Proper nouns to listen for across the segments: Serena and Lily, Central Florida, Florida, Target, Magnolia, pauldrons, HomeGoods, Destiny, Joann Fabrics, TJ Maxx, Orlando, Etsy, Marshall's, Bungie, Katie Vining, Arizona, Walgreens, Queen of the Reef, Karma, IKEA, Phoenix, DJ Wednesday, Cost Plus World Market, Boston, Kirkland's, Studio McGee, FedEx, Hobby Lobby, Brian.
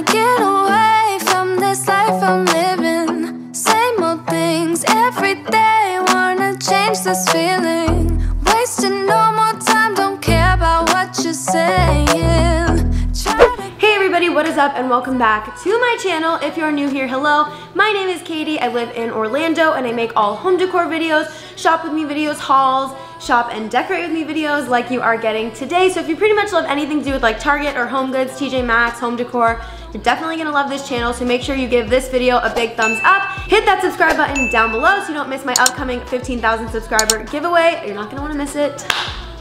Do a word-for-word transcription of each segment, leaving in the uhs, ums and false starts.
to get away from this life I'm living. Same old things every day, wanna change this feeling. Wasting no more time, don't care about what you're saying. Hey everybody, what is up and welcome back to my channel. If you're new here, hello. My name is Katie, I live in Orlando and I make all home decor videos, shop with me videos, hauls, shop and decorate with me videos like you are getting today. So if you pretty much love anything to do with like Target or HomeGoods, T J Maxx, home decor, you're definitely gonna love this channel. So make sure you give this video a big thumbs up. Hit that subscribe button down below so you don't miss my upcoming fifteen thousand subscriber giveaway. You're not gonna wanna miss it.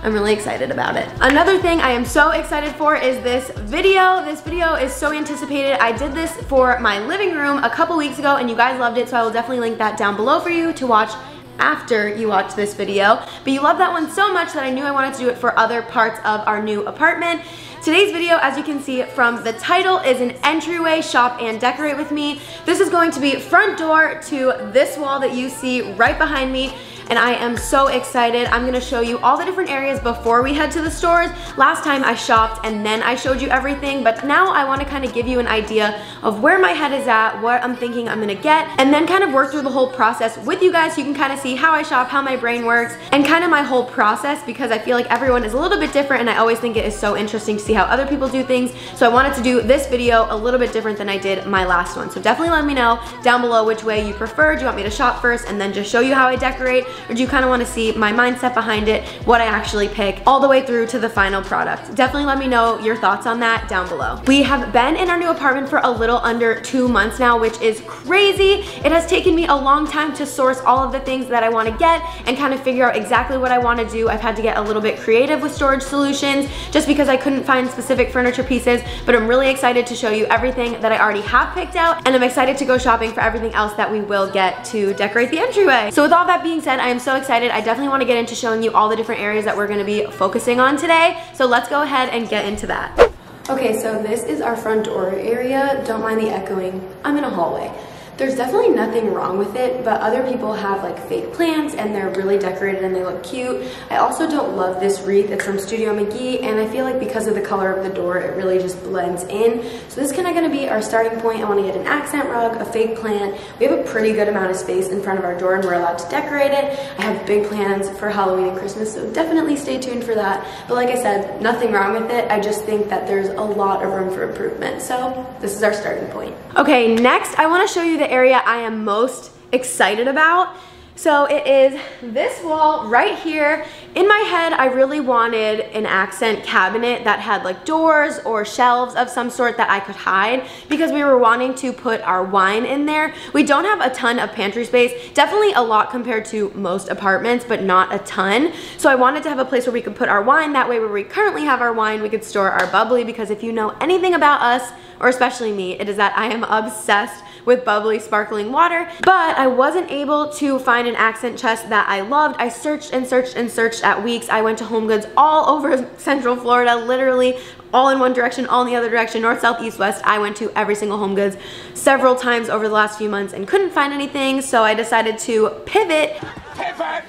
I'm really excited about it. Another thing I am so excited for is this video. This video is so anticipated. I did this for my living room a couple weeks ago and you guys loved it, so I will definitely link that down below for you to watch after you watch this video. But you love that one so much that I knew I wanted to do it for other parts of our new apartment. Today's video, as you can see from the title, is an entryway shop and decorate with me. This is going to be front door to this wall that you see right behind me. And I am so excited. I'm gonna show you all the different areas before we head to the stores. Last time I shopped and then I showed you everything, but now I wanna kind of give you an idea of where my head is at, what I'm thinking I'm gonna get, and then kind of work through the whole process with you guys so you can kind of see how I shop, how my brain works, and kind of my whole process, because I feel like everyone is a little bit different and I always think it is so interesting to see how other people do things. So I wanted to do this video a little bit different than I did my last one. So definitely let me know down below which way you prefer. Do you want me to shop first and then just show you how I decorate? Or do you kind of want to see my mindset behind it, what I actually pick, all the way through to the final product? Definitely let me know your thoughts on that down below. We have been in our new apartment for a little under two months now, which is crazy. It has taken me a long time to source all of the things that I want to get and kind of figure out exactly what I want to do. I've had to get a little bit creative with storage solutions just because I couldn't find specific furniture pieces, but I'm really excited to show you everything that I already have picked out, and I'm excited to go shopping for everything else that we will get to decorate the entryway. So with all that being said, I am so excited. I definitely want to get into showing you all the different areas that we're going to be focusing on today. So let's go ahead and get into that. Okay, so this is our front door area. Don't mind the echoing. I'm in a hallway. There's definitely nothing wrong with it, but other people have like fake plants and they're really decorated and they look cute. I also don't love this wreath. It's from Studio McGee, and I feel like because of the color of the door, it really just blends in. So this is kind of going to be our starting point. I want to get an accent rug, a fake plant. We have a pretty good amount of space in front of our door and we're allowed to decorate it. I have big plans for Halloween and Christmas, so definitely stay tuned for that. But like I said, nothing wrong with it. I just think that there's a lot of room for improvement. So this is our starting point. Okay, next I want to show you the area I am most excited about. So it is this wall right here. In my head, I really wanted an accent cabinet that had like doors or shelves of some sort that I could hide, because we were wanting to put our wine in there. We don't have a ton of pantry space, definitely a lot compared to most apartments, but not a ton. So I wanted to have a place where we could put our wine. That way, where we currently have our wine, we could store our bubbly, because if you know anything about us, or especially me, it is that I am obsessed with bubbly sparkling water. But I wasn't able to find an accent chest that I loved. I searched and searched and searched at Weeks. I went to HomeGoods all over Central Florida, literally all in one direction, all in the other direction, north, south, east, west. I went to every single HomeGoods several times over the last few months and couldn't find anything, so I decided to pivot. Pivot!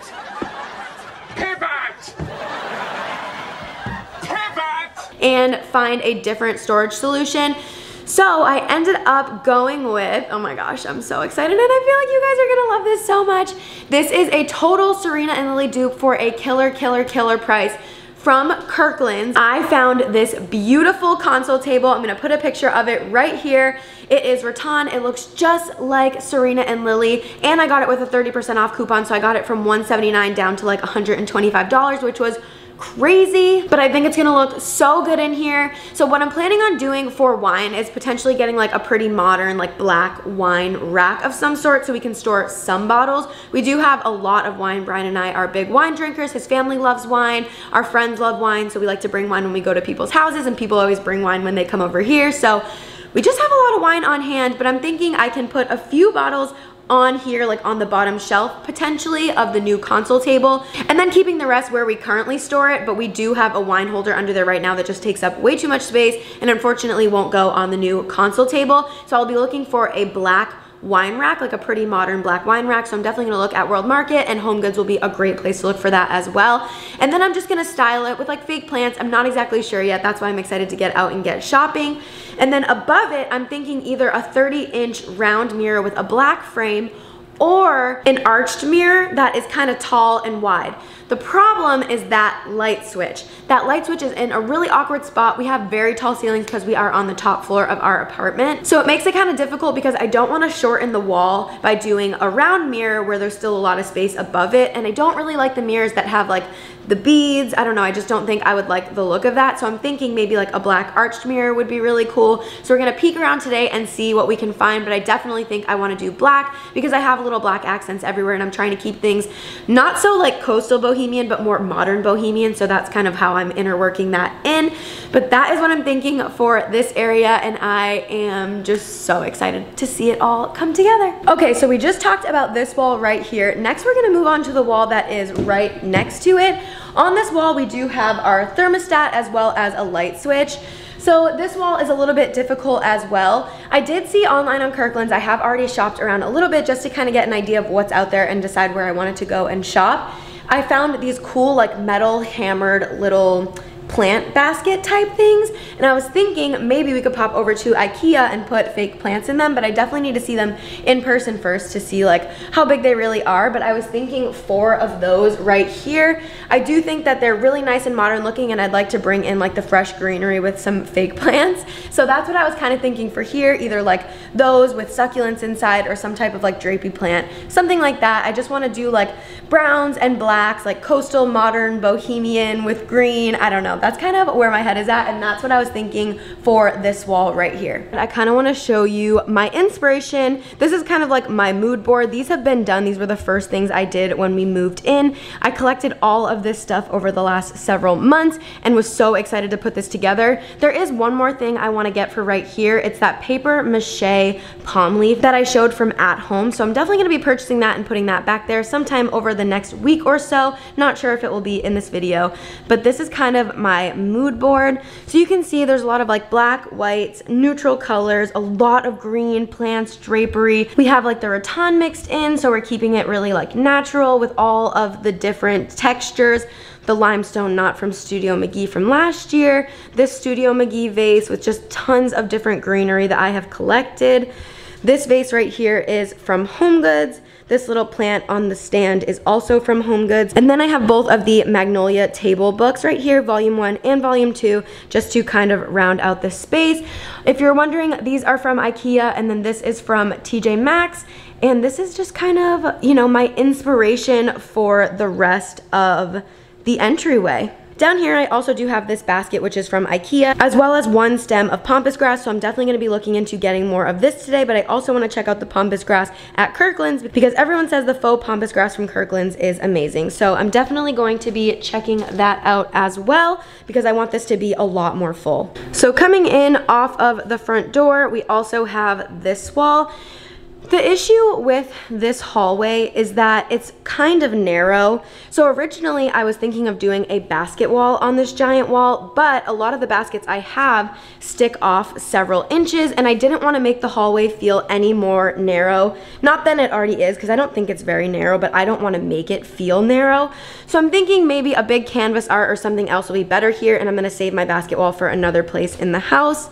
Pivot! Pivot! And find a different storage solution. So I ended up going with, oh my gosh, I'm so excited and I feel like you guys are gonna love this so much. This is a total Serena and Lily dupe for a killer, killer, killer price from Kirkland's. I found this beautiful console table. I'm gonna put a picture of it right here. It is rattan, it looks just like Serena and Lily, and I got it with a thirty percent off coupon, so I got it from one seventy-nine down to like one hundred twenty-five dollars, which was crazy, but I think it's gonna look so good in here. So what I'm planning on doing for wine is potentially getting like a pretty modern like black wine rack of some sort so we can store some bottles. We do have a lot of wine. Brian and I are big wine drinkers. His family loves wine. Our friends love wine, so we like to bring wine when we go to people's houses, and people always bring wine when they come over here. So we just have a lot of wine on hand, but I'm thinking I can put a few bottles on here, like on the bottom shelf potentially of the new console table, and then keeping the rest where we currently store it. But we do have a wine holder under there right now that just takes up way too much space and unfortunately won't go on the new console table. So I'll be looking for a black wine rack, like a pretty modern black wine rack. So I'm definitely gonna look at World Market, and HomeGoods will be a great place to look for that as well. And then I'm just gonna style it with like fake plants. I'm not exactly sure yet. That's why I'm excited to get out and get shopping. And then above it, I'm thinking either a thirty inch round mirror with a black frame or an arched mirror that is kind of tall and wide. The problem is that light switch. That light switch is in a really awkward spot. We have very tall ceilings because we are on the top floor of our apartment. So it makes it kind of difficult because I don't want to shorten the wall by doing a round mirror where there's still a lot of space above it. And I don't really like the mirrors that have like the beads. I don't know, I just don't think I would like the look of that. So I'm thinking maybe like a black arched mirror would be really cool. So we're gonna peek around today and see what we can find, but I definitely think I want to do black because I have little black accents everywhere and I'm trying to keep things not so like coastal bohemian Bohemian, but more modern bohemian. So that's kind of how I'm interworking that in. But that is what I'm thinking for this area, and I am just so excited to see it all come together. Okay, so we just talked about this wall right here. Next, we're gonna move on to the wall that is right next to it. On this wall, we do have our thermostat as well as a light switch. So this wall is a little bit difficult as well. I did see online on Kirkland's. I have already shopped around a little bit just to kind of get an idea of what's out there and decide where I wanted to go and shop. I found these cool like metal hammered little plant basket type things, and I was thinking maybe we could pop over to IKEA and put fake plants in them, but I definitely need to see them in person first to see like how big they really are. But I was thinking four of those right here. I do think that they're really nice and modern looking, and I'd like to bring in like the fresh greenery with some fake plants. So that's what I was kind of thinking for here, either like those with succulents inside or some type of like drapey plant, something like that. I just want to do like browns and blacks, like coastal, modern, bohemian with green. I don't know. That's kind of where my head is at, and that's what I was thinking for this wall right here. I kind of want to show you my inspiration. This is kind of like my mood board. These have been done. These were the first things I did when we moved in. I collected all of this stuff over the last several months and was so excited to put this together. There is one more thing I want to get for right here. It's that paper mache palm leaf that I showed from At Home. So I'm definitely going to be purchasing that and putting that back there sometime over the next week or so. Not sure if it will be in this video, but this is kind of my My mood board. So you can see there's a lot of like black, whites, neutral colors, a lot of green plants, drapery. We have like the rattan mixed in, so we're keeping it really like natural with all of the different textures. The limestone knot from Studio McGee from last year, this Studio McGee vase with just tons of different greenery that I have collected. This vase right here is from HomeGoods. This little plant on the stand is also from HomeGoods. And then I have both of the Magnolia table books right here, volume one and volume two, just to kind of round out the space. If you're wondering, these are from IKEA, and then this is from T J Maxx. And this is just kind of, you know, my inspiration for the rest of the entryway. Down here, I also do have this basket, which is from IKEA, as well as one stem of pampas grass. So I'm definitely going to be looking into getting more of this today, but I also want to check out the pampas grass at Kirkland's because everyone says the faux pampas grass from Kirkland's is amazing. So I'm definitely going to be checking that out as well because I want this to be a lot more full. So coming in off of the front door, we also have this wall. The issue with this hallway is that it's kind of narrow. So originally I was thinking of doing a basket wall on this giant wall, but a lot of the baskets I have stick off several inches, and I didn't want to make the hallway feel any more narrow. Not that it already is, because I don't think it's very narrow, but I don't want to make it feel narrow. So I'm thinking maybe a big canvas art or something else will be better here, and I'm going to save my basket wall for another place in the house.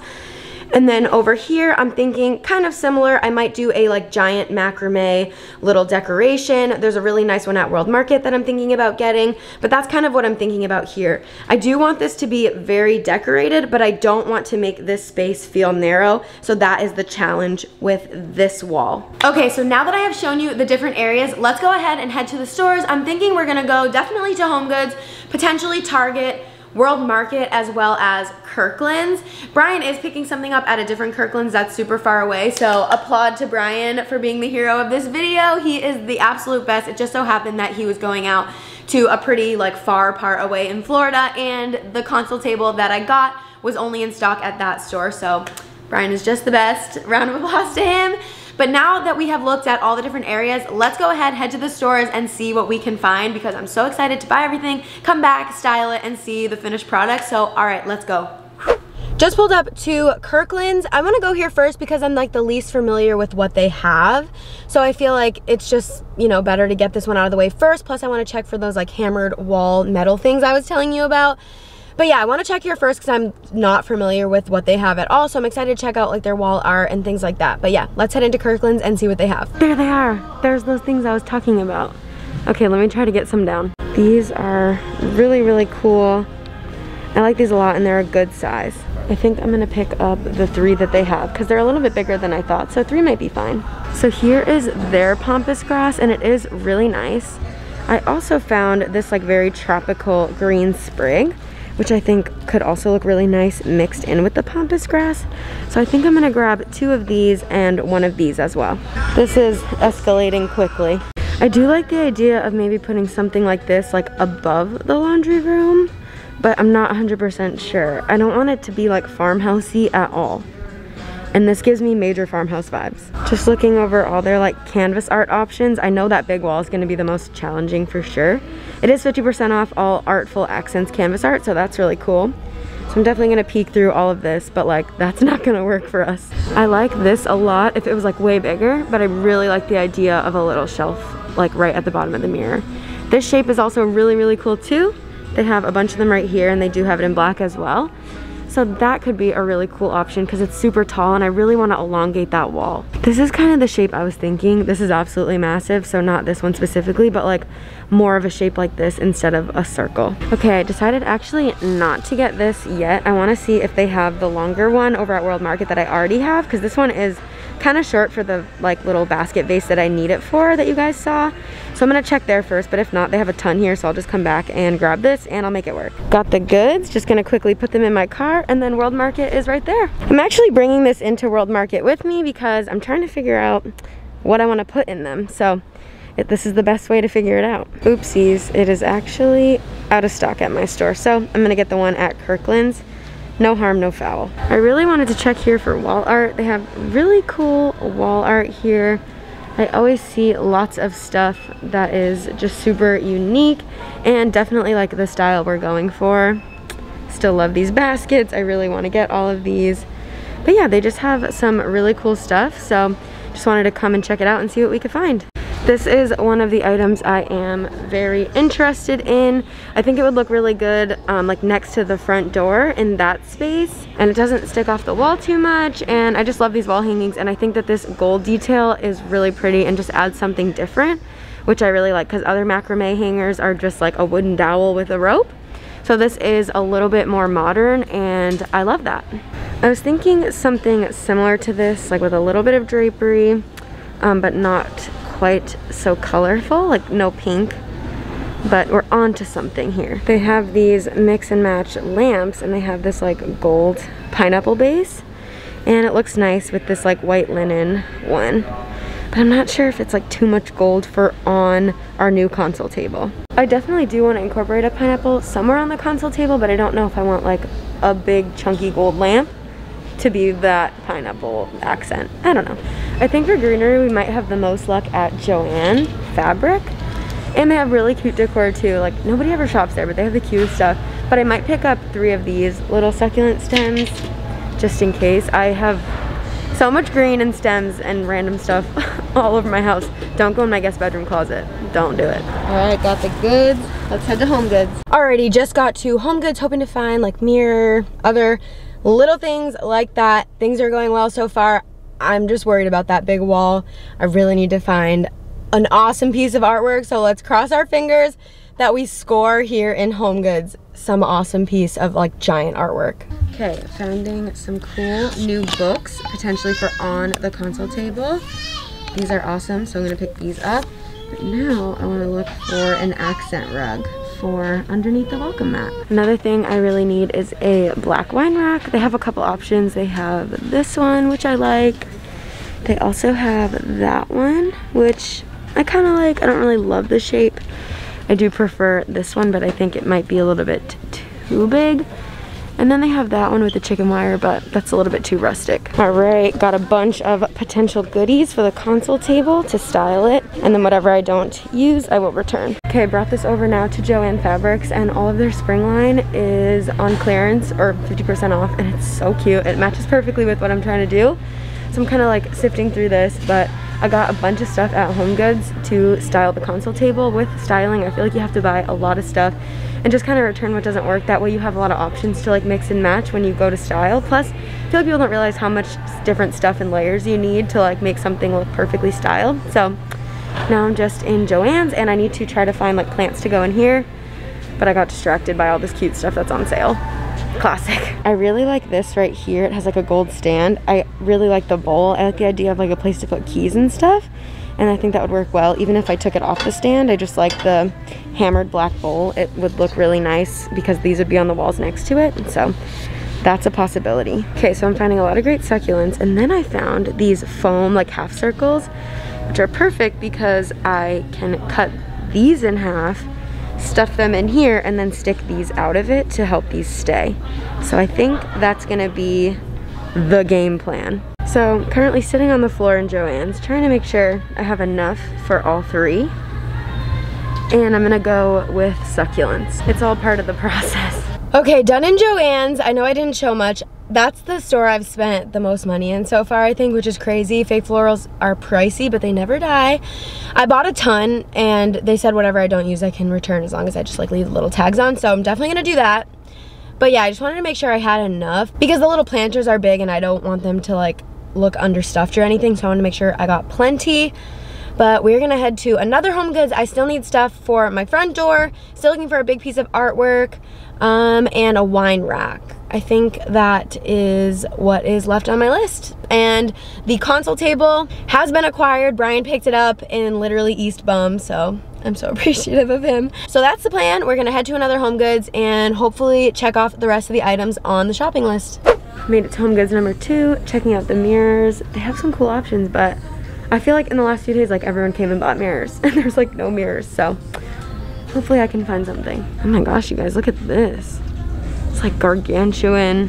And then over here, I'm thinking kind of similar. I might do a like giant macrame little decoration. There's a really nice one at World Market that I'm thinking about getting, but that's kind of what I'm thinking about here. I do want this to be very decorated, but I don't want to make this space feel narrow. So that is the challenge with this wall. Okay, so now that I have shown you the different areas, let's go ahead and head to the stores. I'm thinking we're gonna go definitely to HomeGoods, potentially Target, World Market, as well as Kirkland's. Brian is picking something up at a different Kirkland's that's super far away, so applaud to Brian for being the hero of this video. He is the absolute best. It just so happened that he was going out to a pretty like far part away in Florida, and the console table that I got was only in stock at that store, so Brian is just the best. Round of applause to him. But now that we have looked at all the different areas, let's go ahead, head to the stores and see what we can find because I'm so excited to buy everything, come back, style it, and see the finished product. So, all right, let's go. Just pulled up to Kirkland's. I'm gonna go here first because I'm like the least familiar with what they have. So I feel like it's just, you know, better to get this one out of the way first. Plus I wanna check for those like hammered wall metal things I was telling you about. But yeah, I wanna check here first because I'm not familiar with what they have at all. So I'm excited to check out like their wall art and things like that. But yeah, let's head into Kirkland's and see what they have. There they are. There's those things I was talking about. Okay, let me try to get some down. These are really, really cool. I like these a lot and they're a good size. I think I'm gonna pick up the three that they have because they're a little bit bigger than I thought, so three might be fine. So here is their pampas grass and it is really nice. I also found this like very tropical green sprig, which I think could also look really nice mixed in with the pampas grass. So I think I'm gonna grab two of these and one of these as well. This is escalating quickly. I do like the idea of maybe putting something like this like above the laundry room, but I'm not one hundred percent sure. I don't want it to be like farmhousey at all. And this gives me major farmhouse vibes. Just looking over all their like canvas art options, I know that big wall is gonna be the most challenging for sure. It is fifty percent off all Artful Accents canvas art, so that's really cool. So I'm definitely gonna peek through all of this, but like that's not gonna work for us. I like this a lot if it was like way bigger, but I really like the idea of a little shelf like right at the bottom of the mirror. This shape is also really, really cool too. They have a bunch of them right here and they do have it in black as well. So that could be a really cool option because it's super tall and I really want to elongate that wall. This is kind of the shape I was thinking. This is absolutely massive, so not this one specifically, but like more of a shape like this instead of a circle. Okay, I decided actually not to get this yet. I want to see if they have the longer one over at World Market that I already have because this one is kind of short for the like little basket vase that I need it for that you guys saw. So I'm gonna check there first, but if not, they have a ton here, so I'll just come back and grab this and I'll make it work. Got the goods, just gonna quickly put them in my car, and then World Market is right there. I'm actually bringing this into World Market with me because I'm trying to figure out what I want to put in them. So it, this is the best way to figure it out. Oopsies, it is actually out of stock at my store, so I'm gonna get the one at Kirkland's. No harm, no foul. I really wanted to check here for wall art. They have really cool wall art here. I always see lots of stuff that is just super unique and definitely like the style we're going for. Still love these baskets. I really want to get all of these. But yeah, they just have some really cool stuff. So just wanted to come and check it out and see what we could find. This is one of the items I am very interested in. I think it would look really good um, like next to the front door in that space. And it doesn't stick off the wall too much. And I just love these wall hangings. And I think that this gold detail is really pretty and just adds something different, which I really like because other macrame hangers are just like a wooden dowel with a rope. So this is a little bit more modern and I love that. I was thinking something similar to this, like with a little bit of drapery, um, but not quite so colorful, like no pink, but we're on to something here. They have these mix and match lamps and they have this like gold pineapple base and it looks nice with this like white linen one, but I'm not sure if it's like too much gold for on our new console table. I definitely do want to incorporate a pineapple somewhere on the console table, but I don't know if I want like a big chunky gold lamp to be that pineapple accent. I don't know. I think for greenery we might have the most luck at Joann Fabric, and they have really cute decor too. Like nobody ever shops there, but they have the cutest stuff. But I might pick up three of these little succulent stems just in case. I have so much green and stems and random stuff all over my house. Don't go in my guest bedroom closet. Don't do it. Alright, got the goods. Let's head to HomeGoods. Alrighty, just got to HomeGoods hoping to find like mirror, other little things like that. Things are going well so far. I'm just worried about that big wall. I really need to find an awesome piece of artwork, so let's cross our fingers that we score here in HomeGoods some awesome piece of like giant artwork. Okay, finding some cool new books potentially for on the console table. These are awesome, so I'm gonna pick these up. But now I wanna look for an accent rug for underneath the welcome mat. Another thing I really need is a black wine rack. They have a couple options. They have this one, which I like. They also have that one, which I kind of like. I don't really love the shape. I do prefer this one, but I think it might be a little bit too big. And then they have that one with the chicken wire, but that's a little bit too rustic. All right, got a bunch of potential goodies for the console table to style it. And then whatever I don't use, I will return. Okay, I brought this over now to Joann Fabrics, and all of their spring line is on clearance or fifty percent off, and it's so cute. It matches perfectly with what I'm trying to do. So I'm kind of like sifting through this, but I got a bunch of stuff at HomeGoods to style the console table. With styling, I feel like you have to buy a lot of stuff and just kind of return what doesn't work. That way you have a lot of options to like mix and match when you go to style. Plus, I feel like people don't realize how much different stuff and layers you need to like make something look perfectly styled. So now I'm just in Joann's, and I need to try to find like plants to go in here, but I got distracted by all this cute stuff that's on sale. Classic. I really like this right here. It has like a gold stand. I really like the bowl. I like the idea of like a place to put keys and stuff, and I think that would work well. Even if I took it off the stand, I just like the hammered black bowl. It would look really nice because these would be on the walls next to it, and so that's a possibility. Okay, so I'm finding a lot of great succulents, and then I found these foam like half circles, which are perfect because I can cut these in half, stuff them in here, and then stick these out of it to help these stay. So I think that's gonna be the game plan. So currently sitting on the floor in Joann's, trying to make sure I have enough for all three, and I'm gonna go with succulents. It's all part of the process. Okay, done in Joann's. I know I didn't show much. That's the store I've spent the most money in so far, I think, which is crazy. Fake florals are pricey, but they never die. I bought a ton, and they said whatever I don't use I can return as long as I just like leave little tags on, so I'm definitely gonna do that. But yeah, I just wanted to make sure I had enough because the little planters are big and I don't want them to like look understuffed or anything, so I wanted to make sure I got plenty. But we're gonna head to another HomeGoods. I still need stuff for my front door, still looking for a big piece of artwork, um, and a wine rack. I think that is what is left on my list. And the console table has been acquired. Brian picked it up in literally East Bum, so I'm so appreciative of him. So that's the plan. We're gonna head to another HomeGoods and hopefully check off the rest of the items on the shopping list. Made it to HomeGoods number two, checking out the mirrors. They have some cool options, but I feel like in the last few days, like everyone came and bought mirrors, and there's like no mirrors, so hopefully I can find something. Oh my gosh, you guys, look at this. It's like gargantuan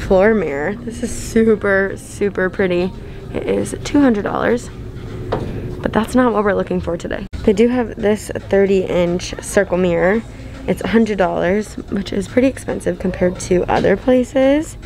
floor mirror. This is super, super pretty. It is two hundred dollars, but that's not what we're looking for today. They do have this thirty inch circle mirror. It's one hundred dollars, which is pretty expensive compared to other places.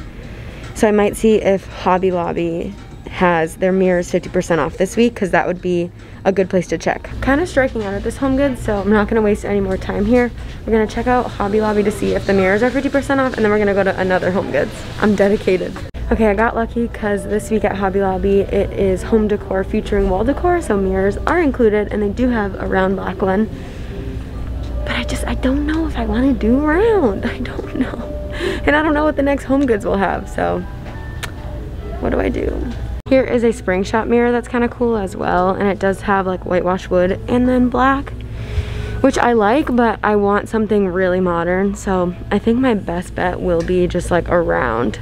So I might see if Hobby Lobby has their mirrors fifty percent off this week, because that would be a good place to check. Kind of striking out at this HomeGoods, so I'm not going to waste any more time here. We're going to check out Hobby Lobby to see if the mirrors are fifty percent off, and then we're going to go to another HomeGoods. I'm dedicated. Okay, I got lucky because this week at Hobby Lobby, it is home decor featuring wall decor, so mirrors are included, and they do have a round black one. But I just, I don't know if I want to do round. I don't know. And I don't know what the next HomeGoods will have, so what do I do? Here is a spring shot mirror that's kind of cool as well, and it does have like whitewash wood and then black, which I like, but I want something really modern, so I think my best bet will be just like a round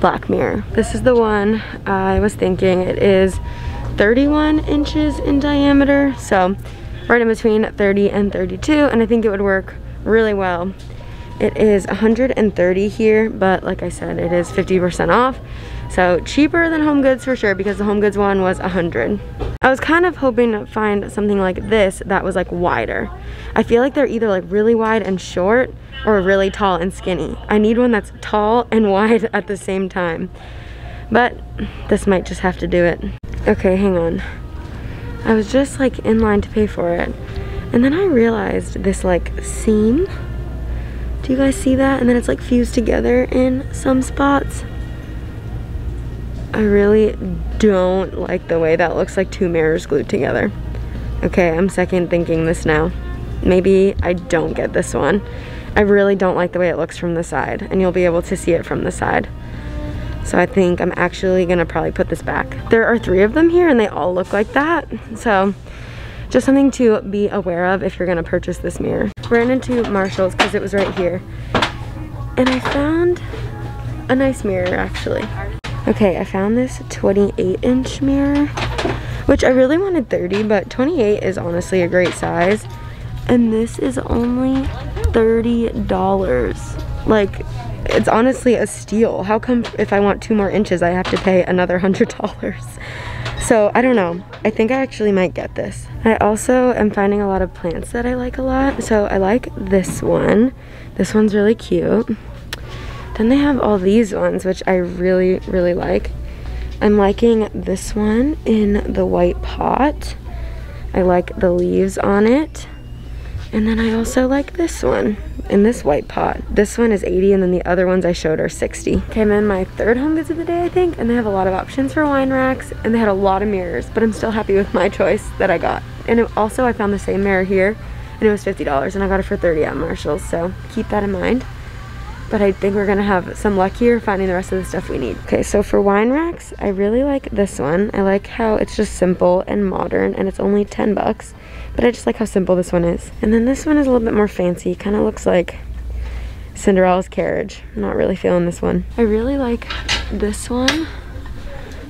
black mirror. This is the one I was thinking. It is thirty-one inches in diameter, so right in between thirty and thirty-two, and I think it would work really well. It is one hundred thirty here, but like I said, it is fifty percent off. So cheaper than HomeGoods for sure, because the HomeGoods one was one hundred dollars. I was kind of hoping to find something like this that was like wider. I feel like they're either like really wide and short or really tall and skinny. I need one that's tall and wide at the same time. But this might just have to do it. Okay, hang on. I was just like in line to pay for it, and then I realized this like seam. Do you guys see that? And then it's like fused together in some spots. I really don't like the way that looks like two mirrors glued together. Okay, I'm second thinking this now. Maybe I don't get this one. I really don't like the way it looks from the side, and you'll be able to see it from the side. So I think I'm actually gonna probably put this back. There are three of them here, and they all look like that. So just something to be aware of if you're gonna purchase this mirror. Ran into Marshall's because it was right here, and I found a nice mirror actually. Okay, I found this twenty-eight inch mirror, which I really wanted thirty, but twenty-eight is honestly a great size, and this is only thirty dollars. Like, it's honestly a steal. How come if I want two more inches I have to pay another hundred dollars? So I don't know, I think I actually might get this. I also am finding a lot of plants that I like a lot. So I like this one, this one's really cute. Then they have all these ones which I really really like. I'm liking this one in the white pot. I like the leaves on it. And then I also like this one in this white pot. This one is eighty and then the other ones I showed are sixty. Came in my third home goods of the day, I think, and they have a lot of options for wine racks and they had a lot of mirrors, but I'm still happy with my choice that I got. And it, also I found the same mirror here and it was fifty dollars and I got it for thirty dollars at Marshall's, so keep that in mind. But I think we're gonna have some luck here finding the rest of the stuff we need. Okay, so for wine racks, I really like this one. I like how it's just simple and modern and it's only ten bucks. But I just like how simple this one is. And then this one is a little bit more fancy. Kind of looks like Cinderella's carriage. I'm not really feeling this one. I really like this one.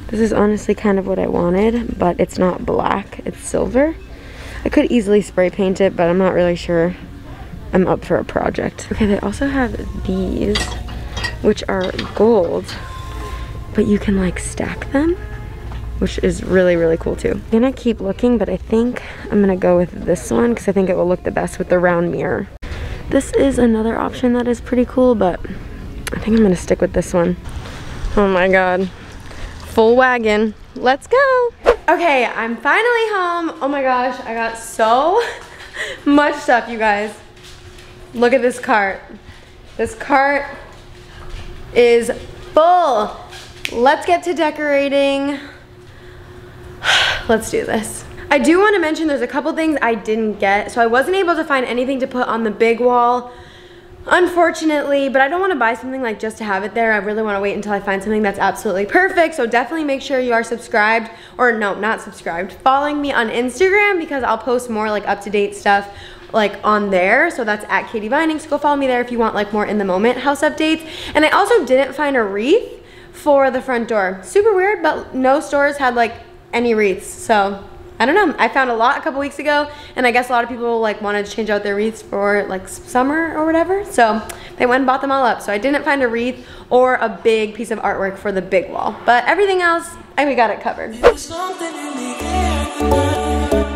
This is honestly kind of what I wanted, but it's not black, it's silver. I could easily spray paint it, but I'm not really sure I'm up for a project. Okay, they also have these, which are gold, but you can like stack them, which is really, really cool too. I'm gonna keep looking, but I think I'm gonna go with this one because I think it will look the best with the round mirror. This is another option that is pretty cool, but I think I'm gonna stick with this one. Oh my God, full wagon, let's go. Okay, I'm finally home. Oh my gosh, I got so much stuff, you guys. Look at this cart. This cart is full. Let's get to decorating. Let's do this. I do want to mention there's a couple things I didn't get. So I wasn't able to find anything to put on the big wall, unfortunately, but I don't want to buy something like just to have it there. I really want to wait until I find something that's absolutely perfect. So definitely make sure you are subscribed, or no, not subscribed, following me on Instagram, because I'll post more like up-to-date stuff like on there. So that's at Katie Vining. So go follow me there if you want like more in the moment house updates. And I also didn't find a wreath for the front door. Super weird, but no stores had like any wreaths, so I don't know. I found a lot a couple weeks ago, and I guess a lot of people like wanted to change out their wreaths for like summer or whatever, so they went and bought them all up. So I didn't find a wreath or a big piece of artwork for the big wall, but everything else, I we got it covered. We'll be right back.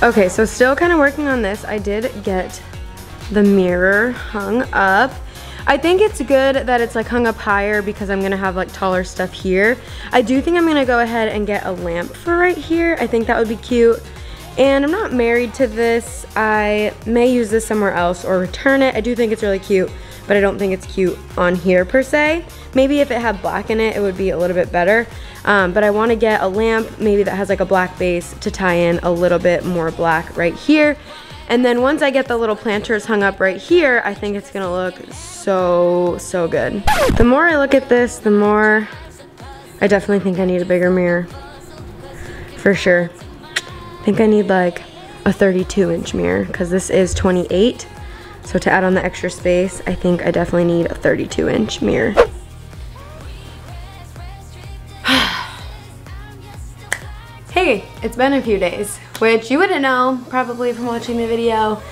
Okay, so still kind of working on this. I did get the mirror hung up. I think it's good that it's like hung up higher because I'm gonna have like taller stuff here. I do think I'm gonna go ahead and get a lamp for right here. I think that would be cute. And I'm not married to this. I may use this somewhere else or return it. I do think it's really cute, but I don't think it's cute on here per se. Maybe if it had black in it, it would be a little bit better. Um, but I want to get a lamp maybe that has like a black base to tie in a little bit more black right here. And then once I get the little planters hung up right here, I think it's gonna look so, so good. The more I look at this, the more I definitely think I need a bigger mirror, for sure. I think I need like a thirty-two inch mirror because this is twenty-eight. So to add on the extra space, I think I definitely need a thirty-two inch mirror. Hey, it's been a few days, which you wouldn't know probably from watching the video,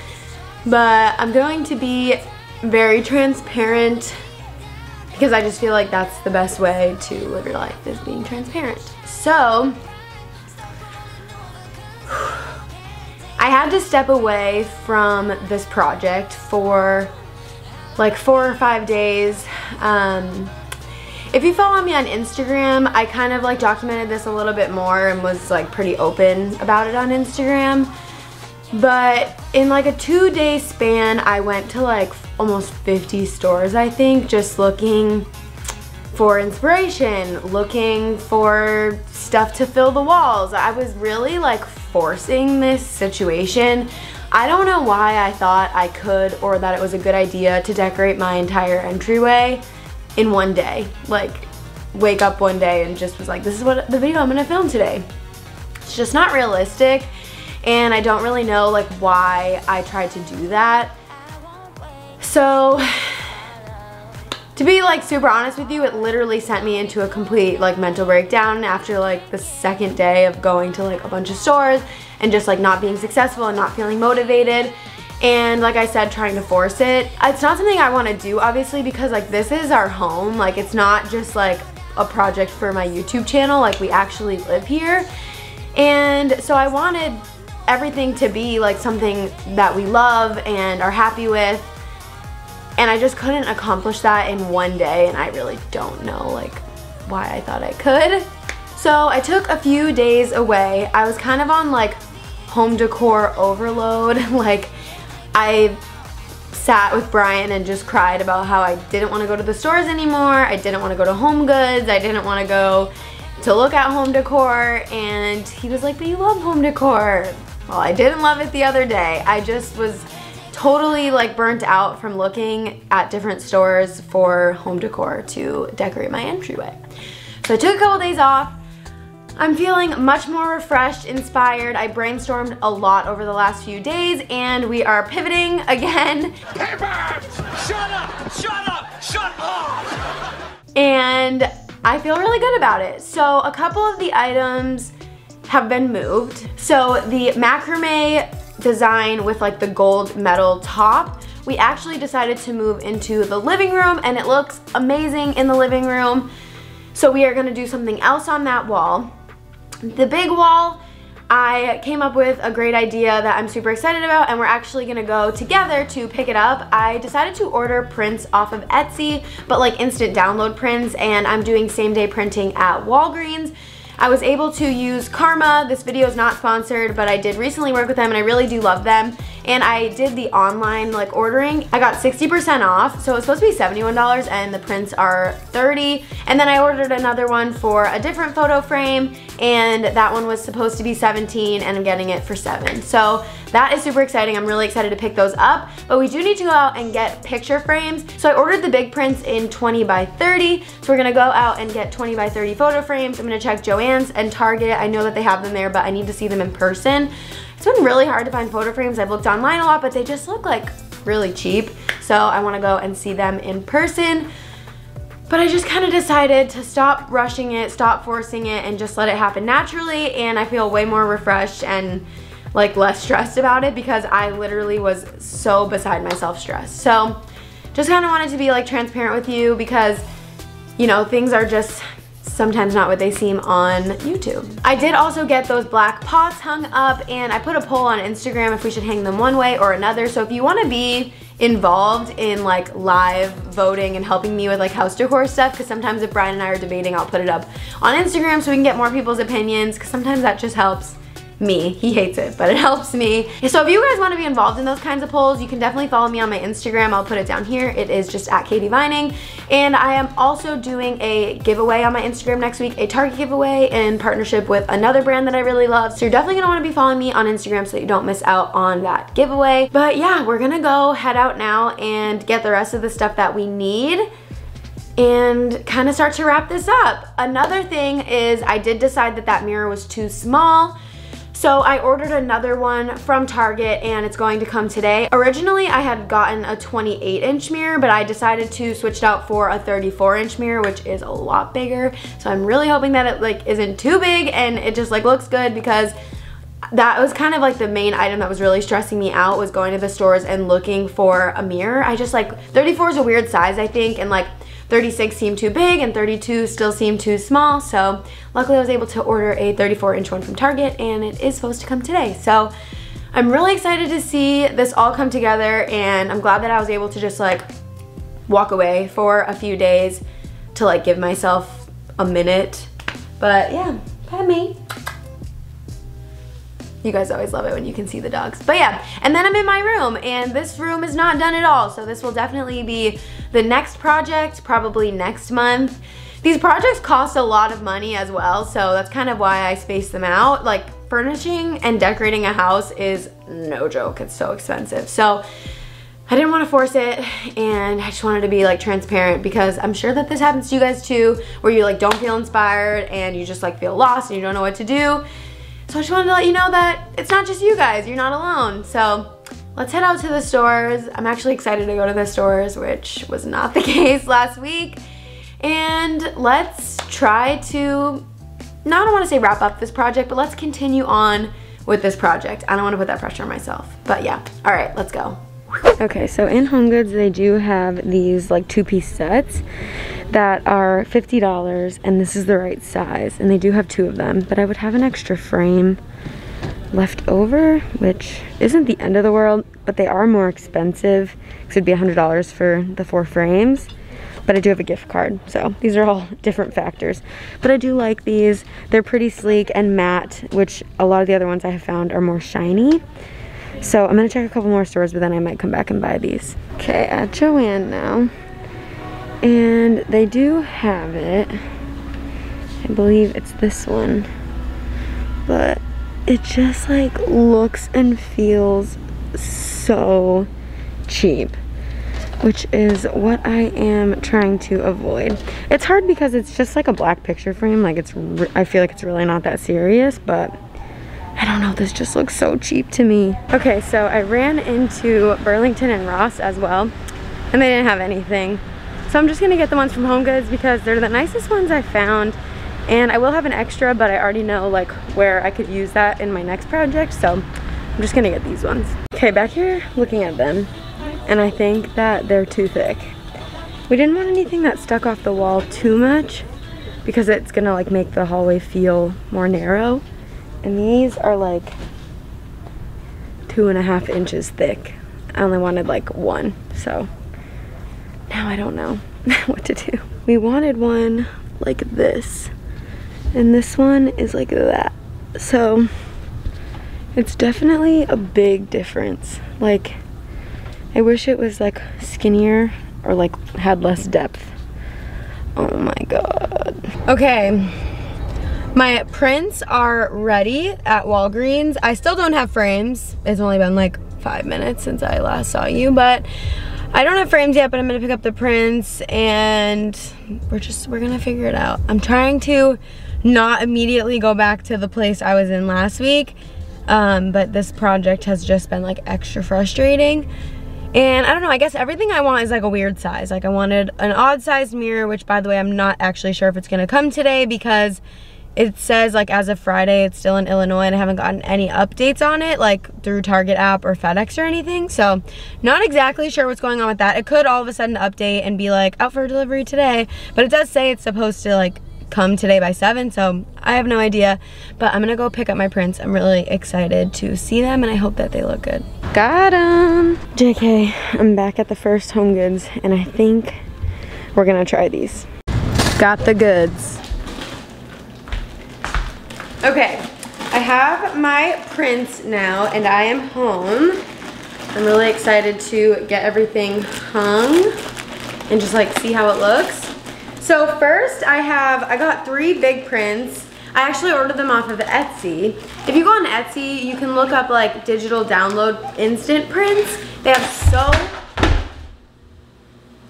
but I'm going to be very transparent because I just feel like that's the best way to live your life, is being transparent. So I had to step away from this project for like four or five days. Um, If you follow me on Instagram, I kind of like documented this a little bit more and was like pretty open about it on Instagram. But in like a two day span, I went to like almost fifty stores, I think, just looking for inspiration, looking for stuff to fill the walls. I was really like forcing this situation. I don't know why I thought I could or that it was a good idea to decorate my entire entryway in one day. Like, wake up one day and just was like, this is what the video I'm gonna film today. It's just not realistic, and I don't really know like why I tried to do that. So to be like super honest with you, it literally sent me into a complete like mental breakdown after like the second day of going to like a bunch of stores and just like not being successful and not feeling motivated. And like I said, trying to force it. It's not something I want to do, obviously, because like this is our home. Like, it's not just like a project for my YouTube channel. Like, we actually live here. And so I wanted everything to be like something that we love and are happy with. And I just couldn't accomplish that in one day. And I really don't know like why I thought I could. So I took a few days away. I was kind of on like home decor overload. Like, I sat with Brian and just cried about how I didn't want to go to the stores anymore, I didn't want to go to HomeGoods, I didn't want to go to look at home decor, and he was like, but you love home decor. Well, I didn't love it the other day. I just was totally like burnt out from looking at different stores for home decor to decorate my entryway. So I took a couple days off. I'm feeling much more refreshed, inspired. I brainstormed a lot over the last few days, and we are pivoting again. Pivot! Shut up! Shut up! Shut up! And I feel really good about it. So a couple of the items have been moved. So the macrame design with like the gold metal top, we actually decided to move into the living room, and it looks amazing in the living room. So we are gonna do something else on that wall. The big wall, I came up with a great idea that I'm super excited about, and we're actually gonna go together to pick it up. I decided to order prints off of Etsy, but like instant download prints, and I'm doing same day printing at Walgreens. I was able to use Karma. This video is not sponsored, but I did recently work with them and I really do love them. And I did the online like ordering. I got sixty percent off, so it's supposed to be seventy-one dollars and the prints are thirty dollars. And then I ordered another one for a different photo frame, and that one was supposed to be seventeen dollars and I'm getting it for seven dollars. So that is super exciting. I'm really excited to pick those up, but we do need to go out and get picture frames. So I ordered the big prints in twenty by thirty. So we're gonna go out and get twenty by thirty photo frames. I'm gonna check Joann's and Target. I know that they have them there, but I need to see them in person. It's been really hard to find photo frames. I've looked online a lot, but they just look like really cheap. So I wanna go and see them in person. But I just kind of decided to stop rushing it, stop forcing it, and just let it happen naturally. And I feel way more refreshed and like less stressed about it, because I literally was so beside myself stressed. So just kind of wanted to be like transparent with you, because you know, things are just sometimes not what they seem on YouTube. I did also get those black pots hung up, and I put a poll on Instagram if we should hang them one way or another. So if you wanna be involved in like live voting and helping me with like house decor stuff, because sometimes if Brian and I are debating, I'll put it up on Instagram so we can get more people's opinions, because sometimes that just helps me. He hates it, but it helps me. So if you guys wanna be involved in those kinds of polls, you can definitely follow me on my Instagram. I'll put it down here. It is just at Katie Vining. And I am also doing a giveaway on my Instagram next week, a Target giveaway in partnership with another brand that I really love. So you're definitely gonna wanna be following me on Instagram so that you don't miss out on that giveaway. But yeah, we're gonna go head out now and get the rest of the stuff that we need and kind of start to wrap this up. Another thing is I did decide that that mirror was too small. So I ordered another one from Target and it's going to come today. Originally I had gotten a twenty-eight inch mirror, but I decided to switch it out for a thirty-four inch mirror, which is a lot bigger. So I'm really hoping that it like isn't too big and it just like looks good, because that was kind of like the main item that was really stressing me out, was going to the stores and looking for a mirror. I just like, thirty-four is a weird size I think, and like thirty-six seemed too big and thirty-two still seemed too small. So luckily I was able to order a thirty-four inch one from Target and it is supposed to come today. So I'm really excited to see this all come together, and I'm glad that I was able to just like walk away for a few days to like give myself a minute. But yeah, pat me. You guys always love it when you can see the dogs. But yeah, and then I'm in my room, and this room is not done at all. So this will definitely be the next project, probably next month. These projects cost a lot of money as well, so that's kind of why I space them out. Like furnishing and decorating a house is no joke, it's so expensive. So I didn't want to force it, and I just wanted to be like transparent, because I'm sure that this happens to you guys too, where you like don't feel inspired and you just like feel lost and you don't know what to do. So I just wanted to let you know that it's not just you guys, you're not alone. So let's head out to the stores. I'm actually excited to go to the stores, which was not the case last week. And let's try to, now I don't wanna say wrap up this project, but let's continue on with this project. I don't wanna put that pressure on myself, but yeah. All right, let's go. Okay, so in HomeGoods, they do have these like two-piece sets that are fifty dollars, and this is the right size, and they do have two of them, but I would have an extra frame left over, which isn't the end of the world, but they are more expensive, because it'd be one hundred dollars for the four frames, but I do have a gift card, so these are all different factors. But I do like these. They're pretty sleek and matte, which a lot of the other ones I have found are more shiny. So I'm gonna check a couple more stores, but then I might come back and buy these. Okay, at Joann now. And they do have it. I believe it's this one. But it just like looks and feels so cheap. which is what I am trying to avoid. It's hard because it's just like a black picture frame. Like it's, I feel like it's really not that serious, but I don't know, this just looks so cheap to me. Okay, so I ran into Burlington and Ross as well, and they didn't have anything. So I'm just gonna get the ones from HomeGoods because they're the nicest ones I found. And I will have an extra, but I already know like where I could use that in my next project. So I'm just gonna get these ones. Okay, back here looking at them. And I think that they're too thick. We didn't want anything that stuck off the wall too much because it's gonna like make the hallway feel more narrow. And these are like two and a half inches thick. I only wanted like one, so now I don't know what to do. We wanted one like this, and this one is like that. So it's definitely a big difference. Like, I wish it was like skinnier or like had less depth. Oh my God. Okay, my prints are ready at Walgreens. I still don't have frames. It's only been like five minutes since I last saw you, but I don't have frames yet, but I'm gonna pick up the prints and we're just, we're gonna figure it out. I'm trying to not immediately go back to the place I was in last week, um, but this project has just been like extra frustrating. And I don't know, I guess everything I want is like a weird size. Like I wanted an odd sized mirror, which by the way, I'm not actually sure if it's gonna come today because it says like as of Friday, it's still in Illinois and I haven't gotten any updates on it like through Target app or FedEx or anything. So not exactly sure what's going on with that. It could all of a sudden update and be like out for delivery today, but it does say it's supposed to like come today by seven. So I have no idea, but I'm gonna go pick up my prints. I'm really excited to see them and I hope that they look good. Got them. J K, I'm back at the first HomeGoods and I think we're gonna try these. Got the goods. Okay, I have my prints now and I am home. I'm really excited to get everything hung and just like see how it looks. So first I have, I got three big prints. I actually ordered them off of Etsy. If you go on Etsy, you can look up like digital download instant prints. They have so,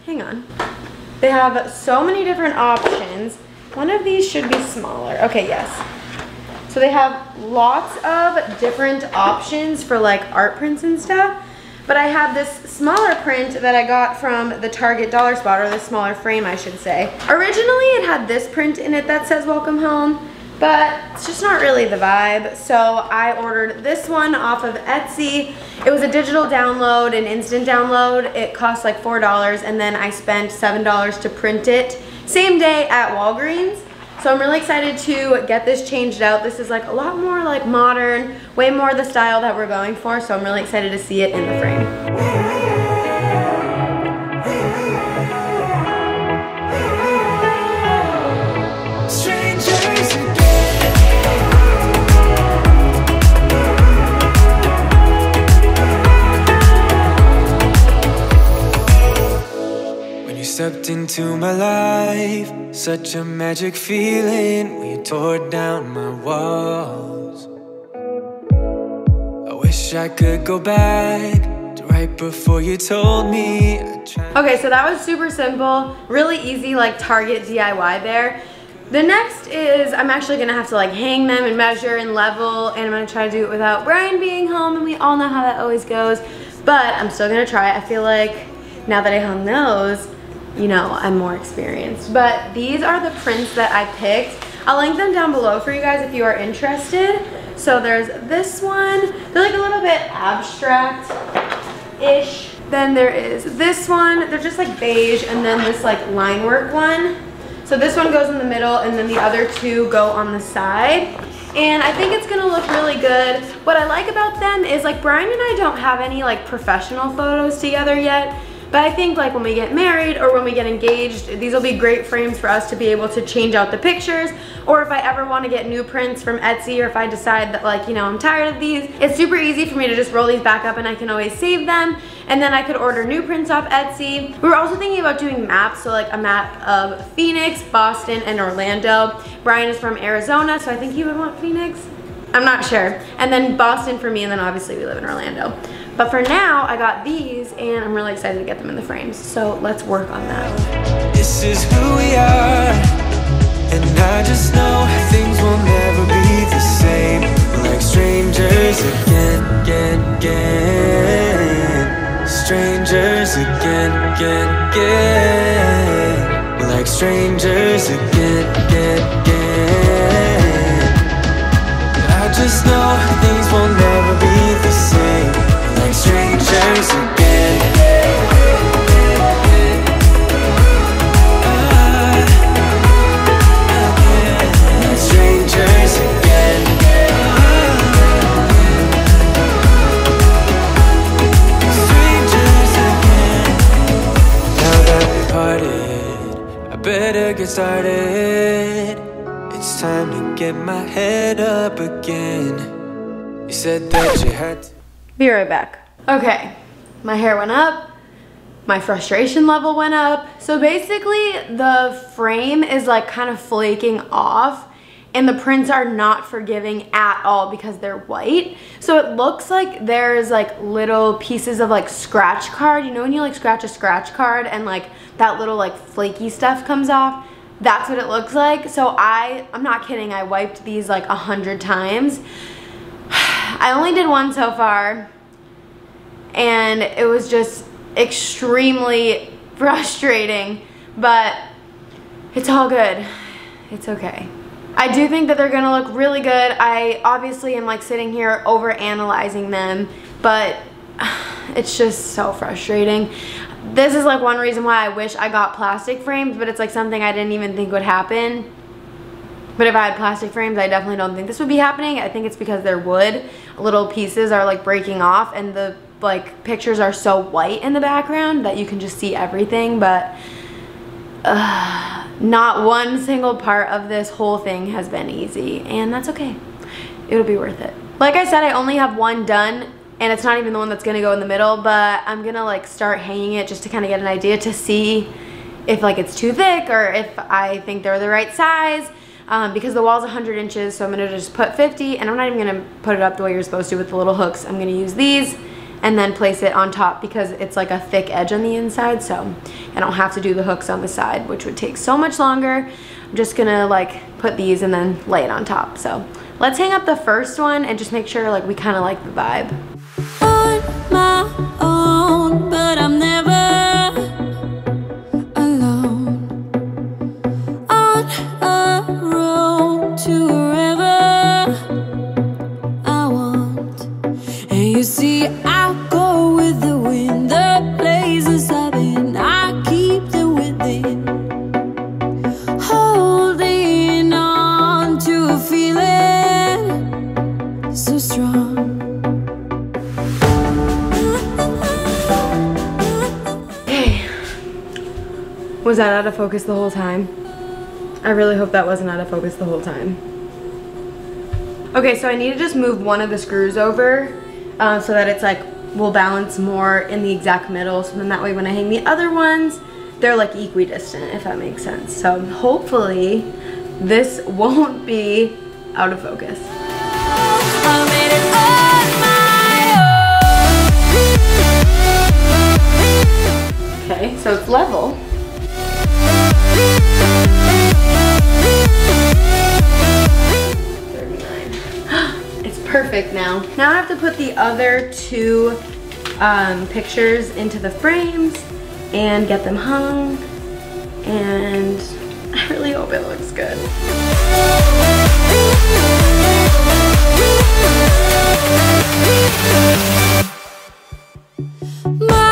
hang on. They have so many different options. One of these should be smaller. Okay, yes. So they have lots of different options for like art prints and stuff. But I have this smaller print that I got from the Target dollar spot, or the smaller frame I should say. Originally it had this print in it that says welcome home, but it's just not really the vibe. So I ordered this one off of Etsy. It was a digital download, an instant download. It cost like four dollars and then I spent seven dollars to print it same day at Walgreens. So I'm really excited to get this changed out. This is like a lot more like modern, way more the style that we're going for. So I'm really excited to see it in the frame. Stepped into my life, such a magic feeling when you tore down my walls. I wish I could go back to right before you told me. Okay, so that was super simple, really easy, like Target D I Y there. The next is I'm actually gonna have to like hang them and measure and level, and I'm gonna try to do it without Brian being home, and we all know how that always goes, but I'm still gonna try it. I feel like now that I hung those, you know, I'm more experienced. But these are the prints that I picked. I'll link them down below for you guys if you are interested. So there's this one. They're like a little bit abstract-ish. Then there is this one. They're just like beige, and then this like line work one. So this one goes in the middle and then the other two go on the side. And I think it's gonna look really good. What I like about them is like Brian and I don't have any like professional photos together yet. But I think like when we get married or when we get engaged, these will be great frames for us to be able to change out the pictures, or if I ever want to get new prints from Etsy, or if I decide that like, you know, I'm tired of these, it's super easy for me to just roll these back up and I can always save them, and then I could order new prints off Etsy. We were also thinking about doing maps, so like a map of Phoenix, Boston, and Orlando. Brian is from Arizona, so I think he would want Phoenix. I'm not sure. And then Boston for me, and then obviously we live in Orlando. But for now, I got these and I'm really excited to get them in the frames. So let's work on that. This is who we are, and I just know things will never be the same. We're like strangers again, again, again. Strangers again, again, again. We're like strangers again, again, again. I just know things will never be the same. We're like strangers again. Better get started. It's time to get my head up again. You said that you had to be right back. Okay, my hair went up, my frustration level went up. So basically the frame is like kind of flaking off and the prints are not forgiving at all because they're white. So it looks like there's like little pieces of like scratch card. You know when you like scratch a scratch card and like that little like flaky stuff comes off? That's what it looks like. So I, I'm not kidding, I wiped these like a hundred times. I only did one so far and it was just extremely frustrating, but it's all good, it's okay. I do think that they're gonna look really good. I obviously am like sitting here over analyzing them, but it's just so frustrating. This is like one reason why I wish I got plastic frames, but it's like something I didn't even think would happen. But if I had plastic frames, I definitely don't think this would be happening. I think it's because they're wood. Little pieces are like breaking off and the like pictures are so white in the background that you can just see everything, but uh, not one single part of this whole thing has been easy, and that's okay. It'll be worth it. Like I said, I only have one done, and it's not even the one that's gonna go in the middle, but I'm gonna like start hanging it just to kind of get an idea to see if like it's too thick or if I think they're the right size, um, because the wall's one hundred inches, so I'm gonna just put fifty, and I'm not even gonna put it up the way you're supposed to with the little hooks. I'm gonna use these and then place it on top because it's like a thick edge on the inside, so I don't have to do the hooks on the side, which would take so much longer. I'm just gonna like put these and then lay it on top. So let's hang up the first one and just make sure like we kind of like the vibe. On my own, but I'm never alone. On a road to a river I want. And you see I go with the wind, the places I've been, I keep them within. Holding on to a feeling so strong. Was that out of focus the whole time? I really hope that wasn't out of focus the whole time. Okay, so I need to just move one of the screws over uh, so that it's like, will balance more in the exact middle, so then that way when I hang the other ones, they're like equidistant, if that makes sense. So hopefully this won't be out of focus. I made it on my own. Okay, so it's level. It's perfect now. Now I have to put the other two um, pictures into the frames and get them hung, and I really hope it looks good. Amen.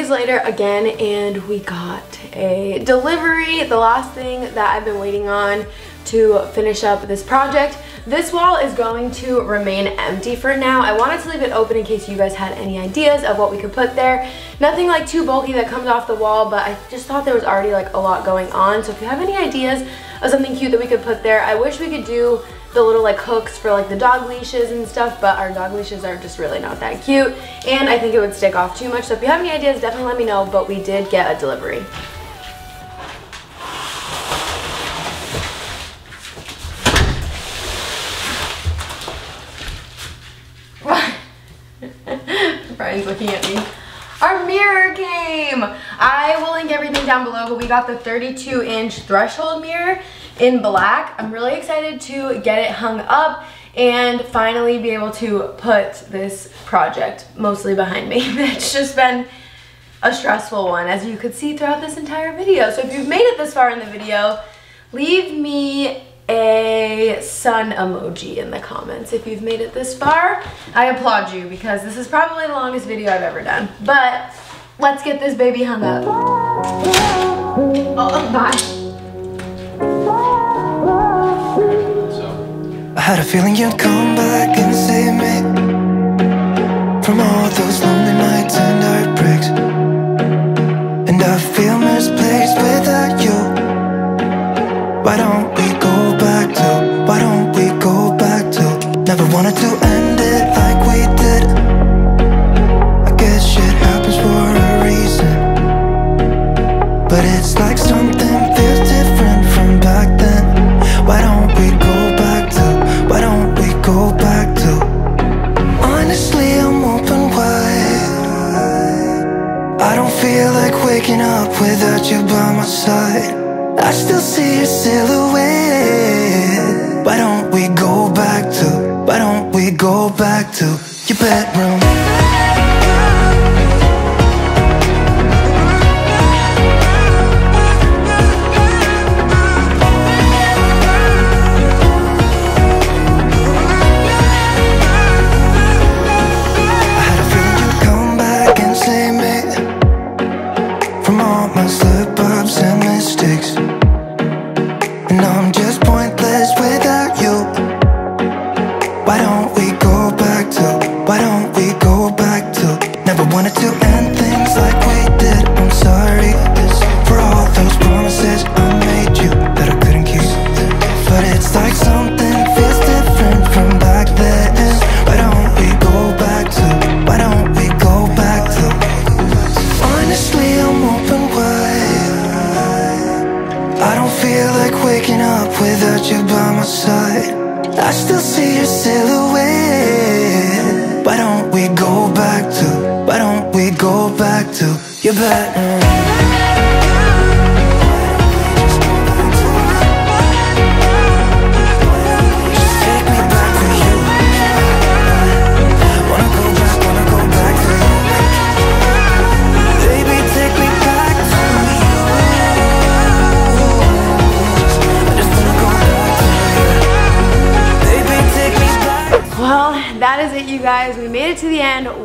days later again, and we got a delivery, the last thing that I've been waiting on to finish up this project. This wall is going to remain empty for now. I wanted to leave it open in case you guys had any ideas of what we could put there. Nothing like too bulky that comes off the wall, but I just thought there was already like a lot going on. So if you have any ideas of something cute that we could put there, I wish we could do the little like hooks for like the dog leashes and stuff, but our dog leashes are just really not that cute, and I think it would stick off too much. So if you have any ideas, definitely let me know, but we did get a delivery. Brian's looking at me. Our mirror came! I will link everything down below, but we got the thirty-two inch threshold mirror in black. I'm really excited to get it hung up and finally be able to put this project mostly behind me. It's just been a stressful one, as you could see throughout this entire video. So if you've made it this far in the video, leave me a sun emoji in the comments. If you've made it this far, I applaud you, because this is probably the longest video I've ever done. But let's get this baby hung up. Oh, oh bye. I had a feeling you'd come back and save me from all those lonely nights and heartbreaks, and I feel misplaced without you. Why don't we go back to, why don't we go back to, never wanted to end it like we did. I guess shit happens for a reason, but it's like something feels different from back then. Why don't we go back to, why don't we go back to? Honestly, I'm open wide. I don't feel like waking up without you by my side. I still see your silhouette. Why don't we go back to, why don't we go back to your bedroom?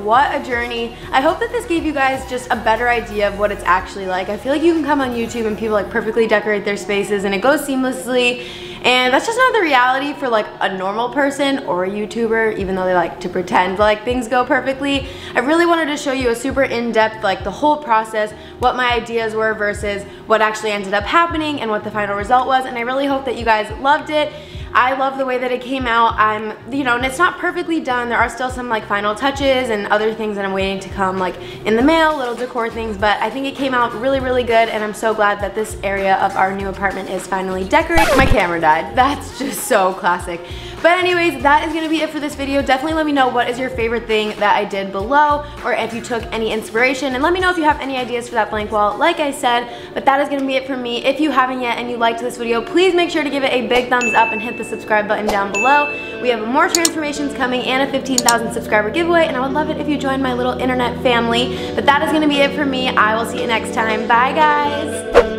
What a journey. I hope that this gave you guys just a better idea of what it's actually like. I feel like you can come on YouTube and people like perfectly decorate their spaces and it goes seamlessly, and that's just not the reality for like a normal person or a YouTuber, even though they like to pretend like things go perfectly. I really wanted to show you a super in-depth, like the whole process, what my ideas were versus what actually ended up happening and what the final result was, and I really hope that you guys loved it. I love the way that it came out. I'm, you know, and it's not perfectly done. There are still some like final touches and other things that I'm waiting to come like in the mail, little decor things, but I think it came out really, really good, and I'm so glad that this area of our new apartment is finally decorated. My camera died. That's just so classic. But anyways, that is gonna be it for this video. Definitely let me know what is your favorite thing that I did below, or if you took any inspiration, and let me know if you have any ideas for that blank wall, like I said. But that is gonna be it for me. If you haven't yet and you liked this video, please make sure to give it a big thumbs up and hit the The subscribe button down below. We have more transformations coming and a fifteen thousand subscriber giveaway, and I would love it if you joined my little internet family. But that is going to be it for me. I will see you next time. Bye guys.